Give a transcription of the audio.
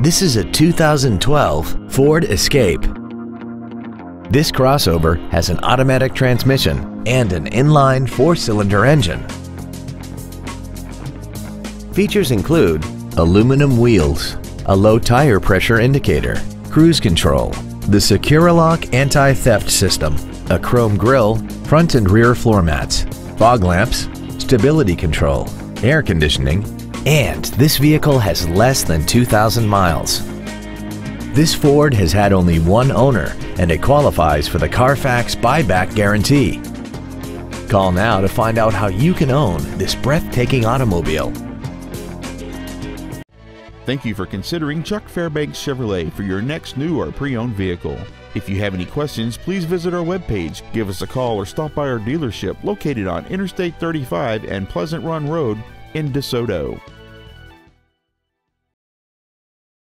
This is a 2012 Ford Escape. This crossover has an automatic transmission and an inline four-cylinder engine. Features include aluminum wheels, a low tire pressure indicator, cruise control, the SecuraLock anti-theft system, a chrome grille, front and rear floor mats, fog lamps, stability control, air conditioning, and this vehicle has less than 2,000 miles. This Ford has had only one owner and it qualifies for the Carfax buyback guarantee. Call now to find out how you can own this breathtaking automobile. Thank you for considering Chuck Fairbanks Chevrolet for your next new or pre-owned vehicle. If you have any questions, please visit our webpage, give us a call, or stop by our dealership located on Interstate 35 and Pleasant Run Road in DeSoto.